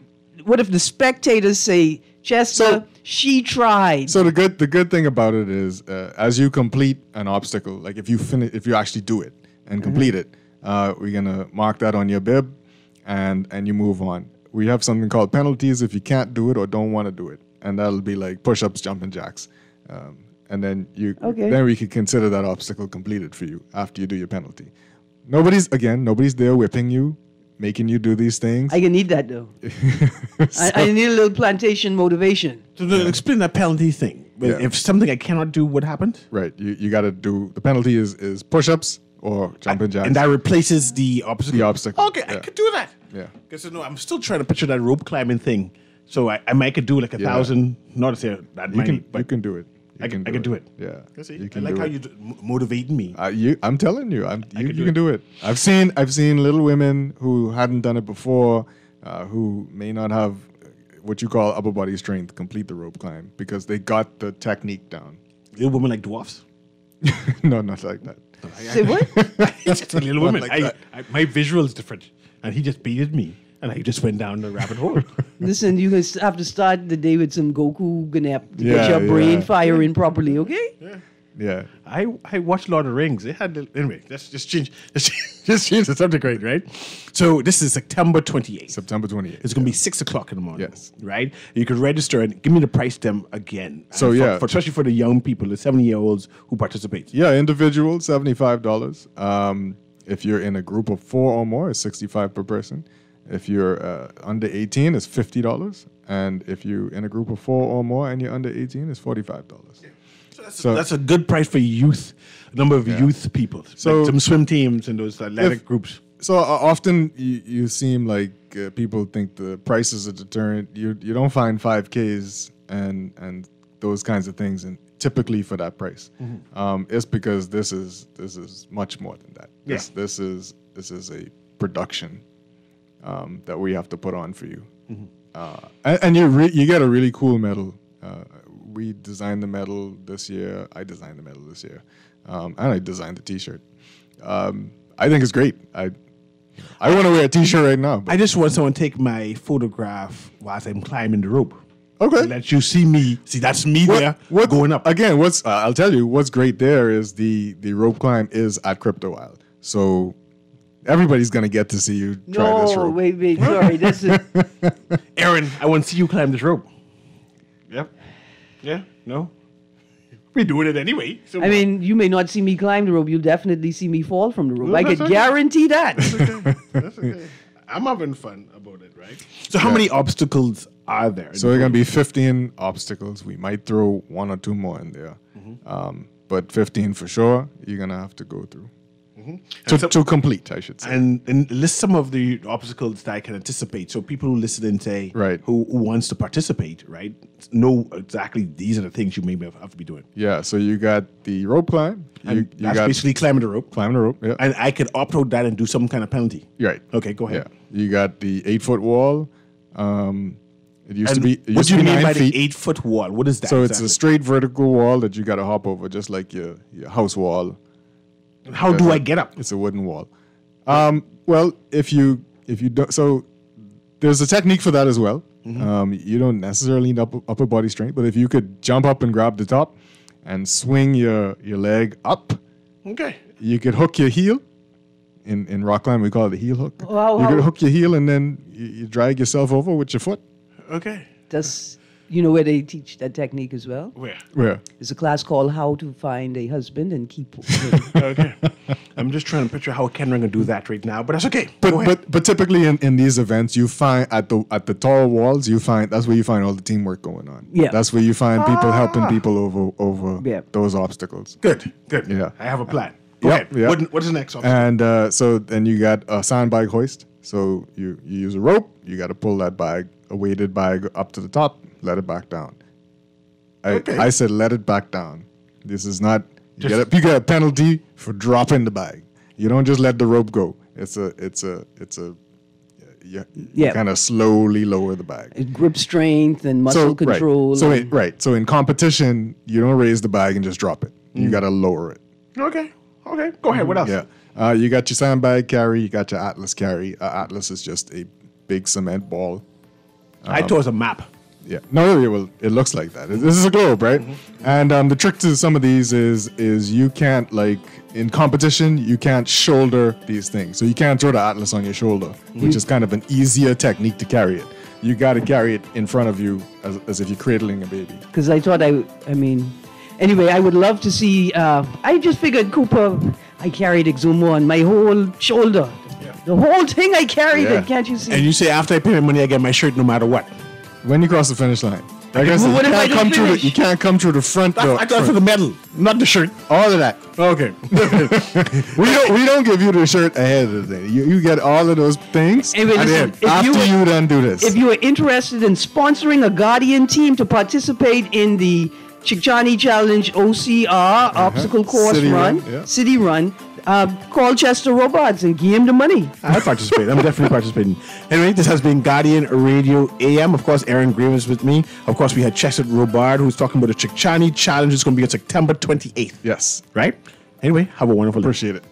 what if the spectators say, Chester, so, she tried. So the good the good thing about it is uh, as you complete an obstacle, like if you finish if you actually do it. And complete it. Uh, we're gonna mark that on your bib, and and you move on. We have something called penalties if you can't do it or don't want to do it, and that'll be like push-ups, jumping jacks, um, and then you okay. then we could consider that obstacle completed for you after you do your penalty. Nobody's again, nobody's there whipping you, making you do these things. I can need that though. so, I, I need a little plantation motivation. So yeah. Explain that penalty thing. Yeah. If something I cannot do, what happened? Right, you you got to do the penalty is is push-ups. Or jumping jacks. And that replaces the obstacle. The obstacle. Okay, yeah. I could do that. Yeah. Because you know, I'm still trying to picture that rope climbing thing. So I, I might could do like a yeah. thousand. Not say that you many. Can, but you can do it. You I can. I can do it. it. Yeah. That's it. You can I like do how it. you do, motivate me. Uh, you, I'm telling you, I'm, you, you do can do it. I've seen. I've seen little women who hadn't done it before, uh, who may not have what you call upper body strength, complete the rope climb because they got the technique down. Little women like dwarfs. No, not like that. I, Say I, what? It's a little woman. Like I, I, my visual is different. And he just beated me. And I just went down the rabbit hole. Listen, you guys have to start the day with some Goku Ganap to yeah, get your yeah. brain firing properly, okay? Yeah. Yeah. I, I watched Lord of the Rings. It had anyway, let's just change let's just change the subject right, right? So this is September twenty-eighth. September twenty-eighth. It's gonna yeah. be six o'clock in the morning. Yes. Right? You could register and give me the price them again. So for, yeah. For, especially for the young people, the seventy year olds who participate. Yeah, individual, seventy five dollars. Um, if you're in a group of four or more, it's sixty five per person. If you're uh, under eighteen, it's fifty dollars. And if you're in a group of four or more and you're under eighteen, it's forty five dollars. Yeah. That's, so, a, that's a good price for youth, a number of yeah. youth people, so like some swim teams and those athletic if, groups. So uh, often you, you seem like uh, people think the price is a deterrent. You you don't find five Ks and and those kinds of things, and typically for that price, mm-hmm. um, it's because this is this is much more than that. Yeah. This this is this is a production um, that we have to put on for you, mm-hmm. uh, and, and you re- you get a really cool medal. Uh, We designed the medal this year. I designed the medal this year, um, and I designed the T-shirt. Um, I think it's great. I I want to wear a T-shirt right now. But. I just want someone to take my photograph whilst I'm climbing the rope. Okay, let you see me. See, that's me what, there what, going up again. What's uh, I'll tell you. What's great there is the the rope climb is at Crypto Wild. So. Everybody's going to get to see you try no, this rope. No, wait, wait, sorry. This is Aaron, I want to see you climb this rope. Yep. Yeah, no. We're doing it anyway. So I mean, you may not see me climb the rope. You'll definitely see me fall from the rope. No, I can okay. guarantee that. That's okay. That's okay. I'm having fun about it, right? So yeah. How many obstacles are there? So there are going to be fifteen obstacles. We might throw one or two more in there. Mm-hmm. Um, but fifteen for sure, you're going to have to go through. Mm-hmm. To, so, to complete, I should say. And, and list some of the obstacles that I can anticipate. So people who listen and say, right. who, who wants to participate, right, know exactly these are the things you may have to be doing. Yeah, so you got the rope climb. You, you that's got basically climbing the rope. Climbing the rope, yeah. And I could opt out that and do some kind of penalty. Right. Okay, go ahead. Yeah. You got the eight-foot wall. Um, it used and to be it used What do you mean by feet. the eight-foot wall? What is that? So exactly? It's a straight vertical wall that you got to hop over, just like your, your house wall. How do I get up? It's a wooden wall. Um, well, if you if you don't, so there's a technique for that as well. Mm-hmm. Um, you don't necessarily need upper, upper body strength, but if you could jump up and grab the top and swing your, your leg up, okay, you could hook your heel. In in rock climb, we call it the heel hook. Wow, you wow. could hook your heel and then you, you drag yourself over with your foot. Okay, that's. You know where they teach that technique as well? Where? Where? There's a class called How to Find a Husband and Keep. Okay. I'm just trying to picture how a Ken Ringer do that right now, but that's okay. But but, but typically in, in these events, you find at the at the tall walls, you find that's where you find all the teamwork going on. Yeah. That's where you find people ah. helping people over over yeah. those obstacles. Good. Good. Yeah. I have a plan. Go yep, ahead. Yep. What, what is the next obstacle? And uh, so then you got a sand bag hoist. So you, you use a rope. You got to pull that bag, a weighted bag, up to the top. Let it back down. I, okay. I said let it back down. This is not... You get, a, you get a penalty for dropping the bag. You don't just let the rope go. It's a... It's a... It's a... You, you yeah. kind of slowly lower the bag. It grip strength and muscle so, control. Right. So, and it, right. So in competition, you don't raise the bag and just drop it. Mm. You got to lower it. Okay. Okay. Go ahead. What else? Yeah. Uh, you got your sandbag carry. You got your Atlas carry. Uh, Atlas is just a big cement ball. Um, I thought it was a map. Yeah, no, it, will, it looks like that. This is a globe, right? Mm-hmm. And um, the trick to some of these is is you can't, like, in competition, you can't shoulder these things. So you can't throw the Atlas on your shoulder, mm-hmm. which is kind of an easier technique to carry it. You got to carry it in front of you as, as if you're cradling a baby. Because I thought I, I mean, anyway, I would love to see, uh, I just figured Cooper, I carried Exumo on my whole shoulder. Yeah. The whole thing I carried yeah. it, can't you see? And you say, after I pay my money, I get my shirt no matter what. When you cross the finish line, like I said, you can't come through the, you can't come through the front door. I got for the medal, not the shirt. All of that. Okay. we don't we don't give you the shirt ahead of the day. You you get all of those things anyway, listen, after you, were, you done do this. If you are interested in sponsoring a Guardian team to participate in the Chickcharney Challenge O C R uh-huh. obstacle course city run, run yeah. city run. Uh, call Chester Robard and give him the money. I participate. I'm definitely participating. Anyway, this has been Guardian Radio A M. Of course, Aaron Green is with me. Of course, we had Chester Robard, who's talking about the Chickcharney Challenge. It's going to be on September twenty-eighth. Yes. Right? Anyway, have a wonderful day. Appreciate it.